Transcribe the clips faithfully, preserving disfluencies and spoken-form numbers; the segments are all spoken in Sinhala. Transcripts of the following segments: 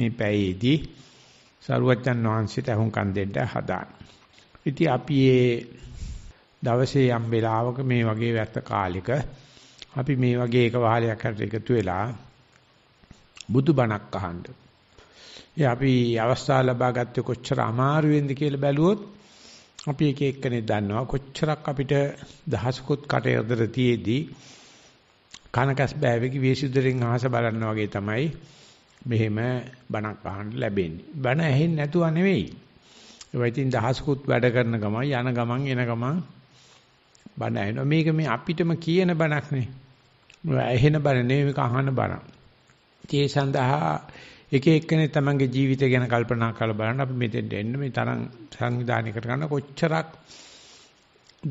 මේ පැයේදී සරුවචන් වහන්සේට අහුම්කම් දෙන්න හදාන. ඉතින් අපි මේ දවසේ යම් වෙලාවක මේ වගේ වැත්ත කාලෙක අපි මේ වගේ එක වහලයක් හරි එකතු වෙලා බුදු බණක් අහන්න. ඒ අපි අවස්ථාව ලබා ගත්තේ කොච්චර අමාරුවෙන්ද කියලා බැලුවොත් අපි එක එක්කනේ දන්නවා කොච්චරක් අපිට දහසකුත් කටයදර තියේදී කනකස් බෑවෙකි වේසුදරෙන් අහස බලන්න වගේ තමයි මෙහෙම බණක් අහන්න ලැබෙන්නේ. බණ ඇහෙන්නේ නැතුව නෙවෙයි. ඒ වයිතින් දහසකුත් වැඩ කරන ගමයි යන ගමන් එන ගමන් බණ ඇහෙනවා. මේක මේ අපිටම කියන බණක් නේ. ඇහෙන බණ නෙවෙයි මේක අහන බණ. ඒ සඳහා එක එක්කෙනෙක් තමන්ගේ ජීවිතය ගැන කල්පනා කරලා බලන්න අපි මෙතෙන්ට එන්න මේ තරම් සංවිධානය කර ගන්න කොච්චරක්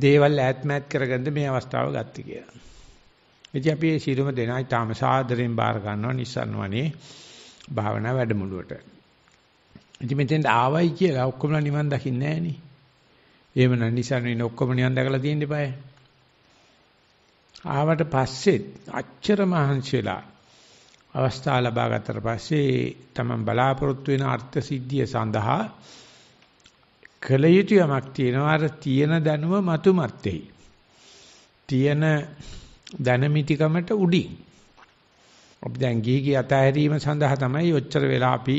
දේවල් ඈත්මෑත් කරගන්න මේ අවස්ථාව ගත්තේ කියලා. ඉතින් අපි මේ සියලුම දෙනා ඊටාම සාදරයෙන් බාර ගන්නවා නිස්සන්න වනේ භාවනා වැඩමුළුවට. ඉතින් මෙතෙන්ට ආවයි කියලා ඔක්කොම නිවන් දකින්නේ නැහැ නේ. එහෙම නම් නිස්සන්න වෙන ඔක්කොම නිවන් දැකලා තියෙන්න eBay. ආවට පස්සෙත් අච්චර මහන්සියලා අවස්ථාව ලබා ගතට පස්සේ තමන් බලාපොරොත්තු වෙන අර්ථ සිද්ධිය සඳහා කළ යුතු යමක් තියෙනවා. අර තියෙන දැනුම මතු මතෙයි. තියෙන දැනමිතිකමට උඩින් අපි දැන් ගිහිගේ අතහැරීම සඳහා තමයි ඔච්චර වෙලා අපි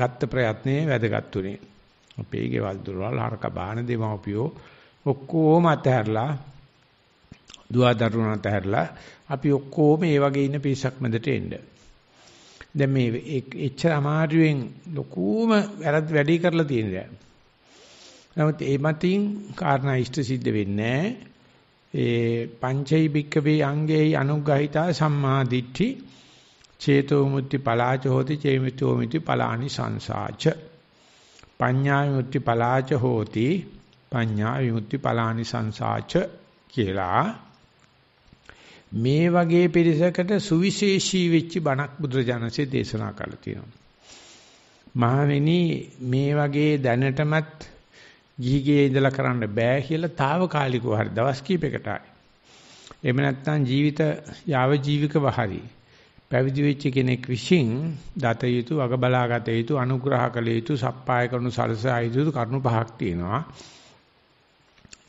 ගත්ත ප්‍රයත්නයේ වැදගත් උනේ. අපේ ගෙවල් දොරවල් හරක බාන දෙමව්පියෝ ඔක්කොම අතහැරලා දුවා දරුණු අතහැරලා අපි ඔක්කොම මේ වගේ ඉන්න පිරිසක් මැදට එන්න. දැන් මේ එච්චර අමාරුවෙන් ලොකුම වැරද්ද වැඩි කරලා තියෙනවා. නමුත් ඒ මතින් කාරණා ඉෂ්ට සිද්ධ වෙන්නේ නැහැ. ඒ පංචෛ භික්කවේ අංගේයි අනුග්‍රහිතා සම්මා දිට්ඨි චේතෝ මුත්‍ති පලාච හෝති චේමිතෝ මිති පලානි සංසාච. පඤ්ඤා විමුක්ති පලාච හෝති පඤ්ඤා විමුක්ති පලානි සංසාච කියලා මේ වගේ පිරිසකට සුවිශේෂී වෙච්ච බණක් බුදුරජාණන්සේ දේශනා කරලා තියෙනවා. මහණෙනි මේ වගේ දැනටමත් ගිහිගේ ඉඳලා කරන්න බෑ කියලා తాවකාලිකව හරි දවස් කීපයකට ආයි. එහෙම නැත්නම් ජීවිත යාව ජීවිකව හරි පැවිදි වෙච්ච කෙනෙක් විසින් දත යුතු, වග බලාගත යුතු, අනුග්‍රහ කළ යුතු, සප්පාය කරනු සලසා යුතු කරුණු පහක් තියෙනවා.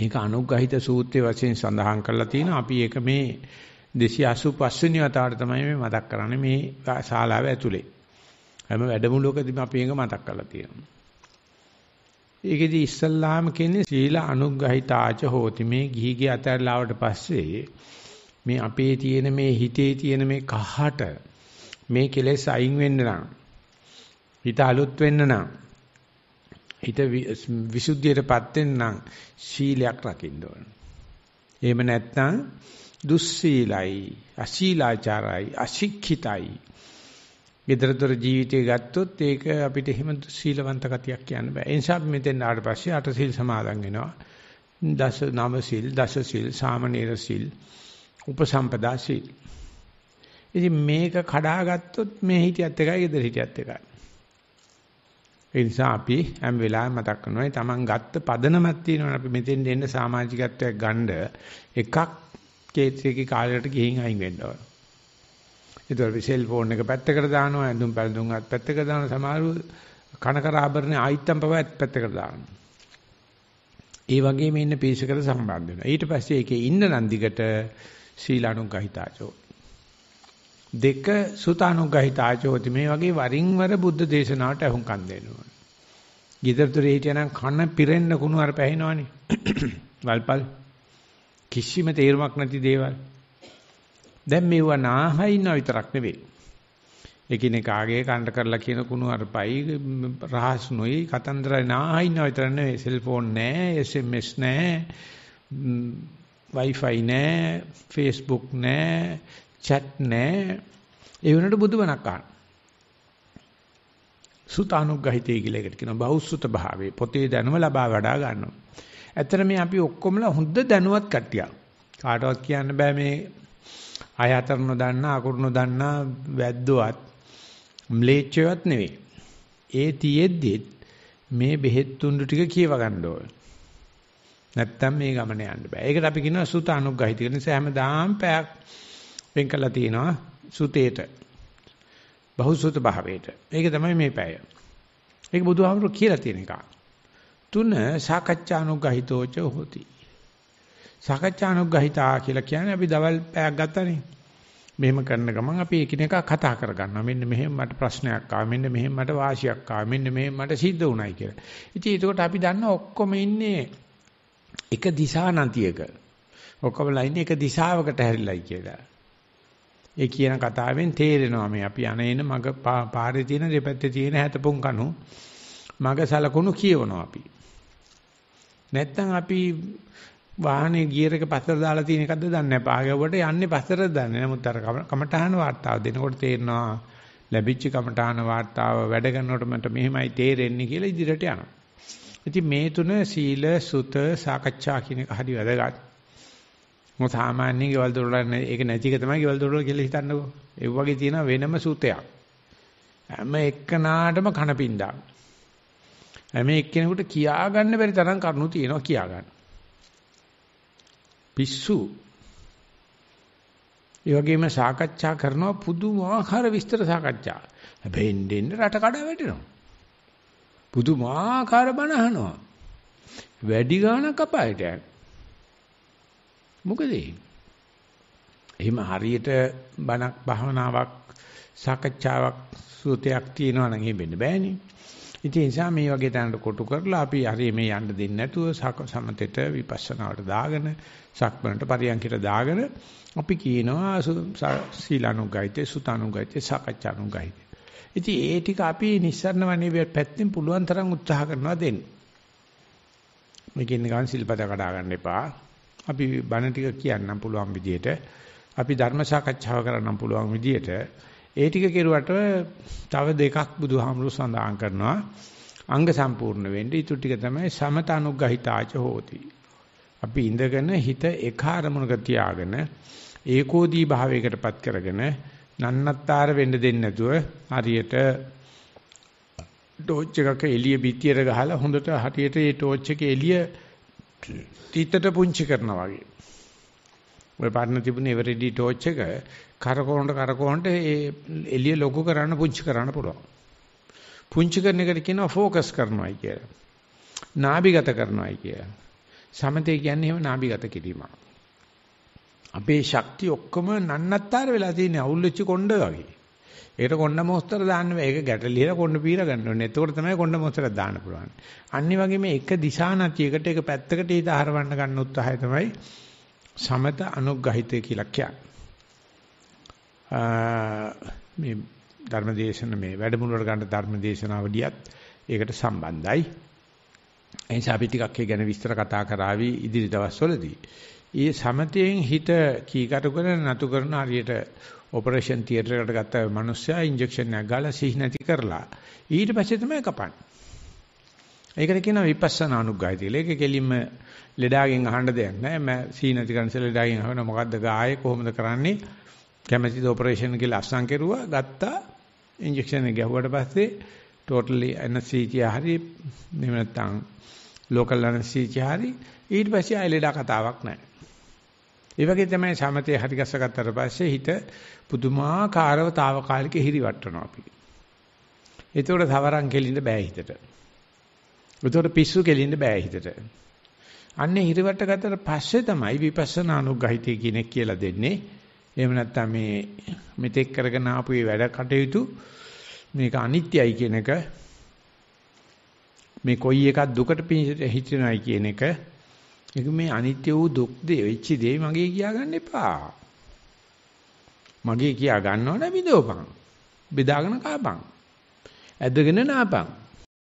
ඒක අනුග්‍රහිත සූත්‍රයේ වශයෙන් සඳහන් කරලා තියෙනවා. අපි ඒක මේ දෙසිය අසූ පහ වෙනි වතාවට තමයි මේ මතක් කරන්නේ මේ ශාලාව ඇතුලේ. හැම වැඩමුළුවකදීම අපි ඒක මතක් කරලා තියෙනවා. ඒකෙදි ඉස්සල්ලාම කියන්නේ සීල අනුග්‍රහිතාච හෝති. මේ ගිහිගේ අතහැරලාවට පස්සේ මේ අපේ තියෙන මේ හිතේ තියෙන මේ කහට මේ කෙලෙස් අයින් වෙන්න නම් හිත අලුත් වෙන්න නම් හිත විසුද්ධියටපත් වෙනනම් සීලයක් රකින්න ඕන. එහෙම නැත්නම් දුස්සීලයි, අශීලාචාරයි, අශික්ෂිතයි. ඊතරතර ජීවිතය ගත්තොත් ඒක අපිට එහෙම සීලවන්ත ගතියක් කියන්න බෑ. ඒ නිසා අපි මෙතෙන් ආවට පස්සේ අට සීල් සමාදන් වෙනවා. දස නව සීල්, දස සීල්, සාමනීර සීල්, උපසම්පදා සීල්. ඉතින් මේක කඩාගත්තොත් මේ හිතියත් එකයි, ඊතර හිතියත් එකයි. ඒ නිසා අපි හැම වෙලාවෙම මතක් කරනවා තමන් ගත්ත පදනමක් තියෙනවා. අපි මෙතෙන් දෙන්න සමාජිකත්වයක් ගන්න එකක් කේත්‍රිකී කාලයට ගිහින් අයින් වෙන්න ඕන. ඒතකොට අපි සෙල්ෆෝන් එක පැත්තකට දානවා, ඇඳුම් පැළඳුම් අත් පැත්තකට දානවා, සමහරව කනකරාභරණ ආයතම් පවත් පැත්තකට දානවා. ඒ වගේම ඉන්න පිරිසකට සම්බන්ධ වෙනවා. ඊට පස්සේ ඒකේ ඉන්න නම් දිගට සීලානුගහිතාචෝ දෙක සුතානුගහිතාචෝති මේ වගේ වරින් වර බුද්ධ දේශනාවට අහුම්කම් දෙනවා. ගෙදරතුරේ හිටියනම් කන පිරෙන්න කුණු අර පැහිනවනේ. වල්පල් කිසිම තේරුමක් නැති දේවල්. දැන් මේවා නාහයි ඉන්න විතරක් නෙවෙයි. එකිනෙකාගේ කණ්ඩ කරලා කියන කුණු අරපයි රහස්නොයි කතන්දරයි නාහයි ඉන්න විතර නෙවෙයි. සෙල්ෆෝන් නැහැ, එස් එම් එස් නැහැ, Wi-Fi නැහැ, Facebook නැහැ. චැට් නෑ. ඒ වුණාට බුදුබණක් අහන්න. සුතානුග්‍රහිතය කියලා එකට කියනවා. බෞසුත භාවයේ පොතේ දැනුම ලබා වඩා ගන්නවා. ඇත්තට මේ අපි ඔක්කොමලා හොඳ දැනුවත් කට්ටියක්. කාටවත් කියන්න බෑ මේ අය අතර නොදන්න, අකුරු නොදන්න වැද්දවත්, ම්ලේච්චයවත් නෙවෙයි. ඒ තියෙද්දිත් මේ බෙහෙත් තුන්ඩු ටික කියව ගන්න ඕනේ. නැත්තම් මේ ගමන යන්න බෑ. ඒකට අපි කියනවා සුතානුග්‍රහිතය. ඒ නිසා හැමදාම පැයක් වෙන් කළා තියෙනවා සුතේට බහුසුත භාවයට. මේක තමයි මේ පැය. ඒක බුදුහාමුදුරුවෝ කියලා තියෙන එක. තුන සාකච්ඡානුග්‍රහිතෝච හොති. සාකච්ඡානුග්‍රහිතා කියලා කියන්නේ අපි දවල් පැයක් ගත්තනේ. මෙහෙම කරන ගමන් අපි එකිනෙකා කතා කරගන්නවා. මෙන්න මෙහෙම මට ප්‍රශ්නයක් ආවා. මෙන්න මෙහෙම මට වාසියක් ආවා. මෙන්න මෙහෙම මට සිද්ධ වුණයි කියලා. ඉතින් ඒකට අපි දන්න ඔක්කොම ඉන්නේ එක දිශානතියක. ඔක්කොම ලයින් එක දිශාවකට හැරිලායි කියලා. ඒ කියන කතාවෙන් තේරෙනවා මේ අපි අනේන මග පාරේ තියෙන දෙපැත්තේ තියෙන හැතපොන් කණු මග සලකුණු කියවනවා අපි. නැත්තම් අපි වාහනේ ගියර් එක පස්සට දාලා තියෙන එකක්ද දන්නේ නැහැ. පාගවුවට යන්නේ පස්සට දන්නේ. නමුත් අර කමටහන වார்த்தාව දෙනකොට තේරෙනවා ලැබිච්ච කමටහන වார்த்தාව වැඩ කරනකොට මට මෙහෙමයි තේරෙන්නේ කියලා ඉදිරියට යනවා. ඉතින් මේ තුන සීල සුත සාකච්ඡා කියන එක හරි වැදගත්. මොකද සාමාන්‍යයෙන් ගෙවල් දොරවල් ඒක නැති එක තමයි ගෙවල් දොරවල් කියලා හිතන්නකො. ඒ වගේ තියෙන වෙනම සූතයක්. හැම එක්කනාටම කනපින්දා. හැම එක්කෙනෙකුට කියා ගන්න බැරි තරම් කරුණු තියෙනවා කියා ගන්න. පිස්සු. ඒ වගේම සාකච්ඡා කරනවා පුදුමාකාර විස්තර සාකච්ඡා. හැබැයි දෙන්න රට කඩ වැටෙනවා. පුදුමාකාර බණ අහනවා. වැඩි ගාණක් අපායට යනවා. මොකද එහෙම හරියට බණක් භාවනාවක් සාකච්ඡාවක් සූතයක් තියෙනවා නම් එහෙම වෙන්න බෑනේ. ඉතින් ඒ නිසා මේ වගේ තැනකට කොටු කරලා අපි හරිය මේ යන්න දෙන්නේ නැතුව සමතෙට විපස්සනාවට දාගෙන සක්මනට පරියන්කට දාගෙන අපි කියනවා සීලානුගායිතේ සුතානුගායිතේ සාකච්ඡානුගායිතේ. ඉතින් ඒ ටික අපි නිස්සාරණ වනේ පැත්තෙන් පුළුවන් තරම් උත්සාහ කරනවා දෙන්න. මේකෙන් ගන්න සිල්පද කඩා ගන්න එපා. අපි බණ ටික කියන්නම් පුළුවන් විදියට අපි ධර්ම සාකච්ඡාව කරන්නම් පුළුවන් විදියට ඒ ටික කෙරුවට තව දෙකක් බුදුහාමුදුරු සඳහන් කරනවා අංග සම්පූර්ණ වෙන්න. ඊට ටික තමයි සමතනුග්ගහිතාච හෝති. අපි ඉඳගෙන හිත එක අරමුණක තියාගෙන ඒකෝදී භාවයකටපත් කරගෙන නන්නත්තර වෙන්න දෙන්නේ නැතුව හරියට ටෝච් එකක එළිය පිටියට ගහලා හොඳට හරියට ඒ ටෝච් එකේ එළිය තිතට පුංචි කරනවා වගේ. ඔය පාරණ තිබුණේ එවරෙඩි ටෝච් එක කරකවන්න කරකවන්න ඒ එළිය ලොකු කරන්න පුංචි කරන්න පුළුවන්. පුංචි කරන එකට කියනවා ફોકસ කරනවායි කියලා. නාභිගත කරනවායි කියලා. සමතේ කියන්නේ එහෙම නාභිගත කිරීම. අපේ ශක්තිය ඔක්කොම නන්නත්තර වෙලා තියෙන අවුල් වෙච්ච කොණ්ඩ වගේ. ඒකට කොණ්ඩ මොස්තර දාන්න බෑ. ඒක ගැටලියලා කොණ්ඩ පීර ගන්න ඕනේ. එතකොට තමයි කොණ්ඩ මොස්තර දාන්න පුළුවන්. අනිත් වගේ මේ එක දිශානතියකට එක පැත්තකට ඊට ආහාරවන්න ගන්න උත්සාහය තමයි සමත අනුග්‍රහිතය කියලා කියන්නේ. මේ ධර්මදේශන මේ වැඩමුළුවට ගන්න ධර්මදේශනාවලියත් ඒකට සම්බන්ධයි. ඒ නිසා අපි ටිකක් ඒ ගැන විස්තර කතා කරાવી ඉදිරි දවස්වලදී. ඊ සමතයෙන් හිත කීකටු කරන නතු කරන හරියට ඔපරේෂන් තියටර් එකට ගත්ත මිනිස්සයා ඉන්ජෙක්ෂන් එකක් ගාලා සිහි නැති කරලා ඊට පස්සේ තමයි කපන්නේ. ඒකට කියනවා විපස්සනා අනුග්‍රහය. ඒක කෙලින්ම ලෙඩාගෙන් අහන්න දෙයක් නෑ. මම සිහි නැති කරනසල ලෙඩාගෙන් අහනවා මොකද්ද ගායේ කොහොමද කරන්නේ? කැමැතිද ඔපරේෂන් කියලා අස්සම් කෙරුවා. ගත්තා ඉන්ජෙක්ෂන් එක ගැහුවට පස්සේ ටෝටලි ඇනස්තීසියා හරි එහෙම නැත්නම් ලෝකල් ඇනස්තීසියා හරි ඊට පස්සේ ආයෙ ලෙඩා කතාවක් නෑ. ඒ වගේ තමයි සමතේ හරි ගස්සගත්තට පස්සේ හිත පුදුමාකාරව తాවකාලික හිරිවට්ටනවා අපි. ඒතකොට තවරම් කෙලින්න බෑ හිතට. ඒතකොට පිස්සු කෙලින්න බෑ හිතට. අන්නේ හිරිවට්ට ගත්තට පස්සේ තමයි විපස්සනා අනුග්‍රහිතය කියන එක කියලා දෙන්නේ. එහෙම නැත්නම් මේ මෙතෙක් කරගෙන ආපු මේ වැඩ කටයුතු මේක අනිත්‍යයි කියන එක මේ කොයි එකක් දුකට පිටිනයි කියන එක ඒක මේ අනිත්‍ය වූ දුක් දේ වෙච්ච දේ මගේ කියා ගන්න එපා. මගේ කියා ගන්නව නැ බිඳෝපන්. බෙදාගෙන කාපන්. ඇදගෙන නාපන්.